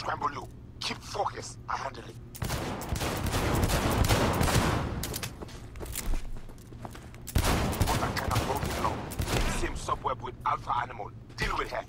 scramble you. Keep focus. I handle it. What I cannot hold it now. Same subweb with Alpha Animal. Deal with her.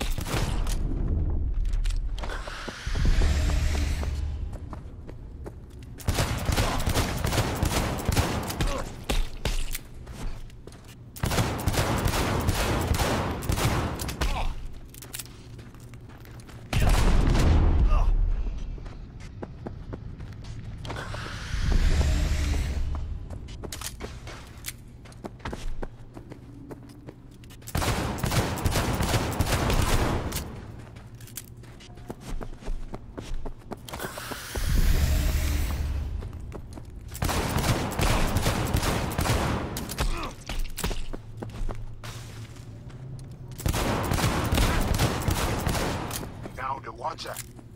Watch out.